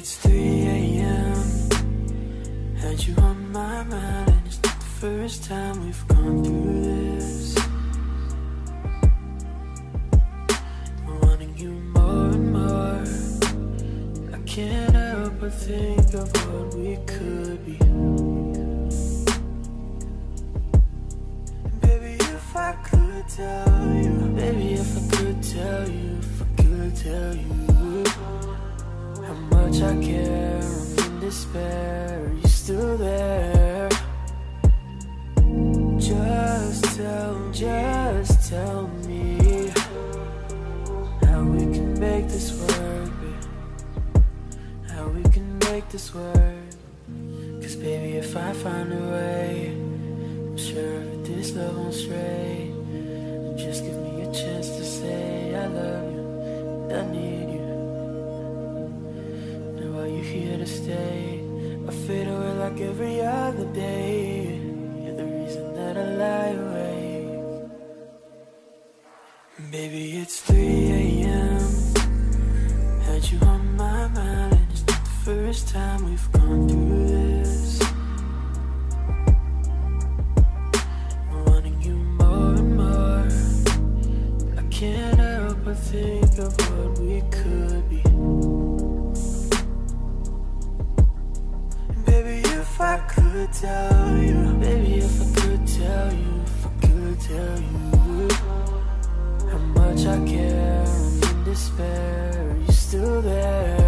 It's 3 AM, had you on my mind, and it's the first time we've gone through this. I'm wanting you more and more, I can't help but think of what we could be. And baby, if I could tell you, baby, if I could tell you, if I could tell you how much I care, I'm in despair. Are you still there? Just tell me how we can make this work, babe. How we can make this work. Cause baby, if I find a way, I'm sure that this love won't stray. Just give me a chance to say I love you, and I need you. You're here to stay. I fade away like every other day. You're the reason that I lie awake. Baby, it's 3 AM, had you on my mind, and it's not the first time we've gone through this. I'm wanting you more and more, I can't help but think of what we could be. If I could tell you, baby, if I could tell you, if I could tell you how much I care, I'm in despair. Are you still there?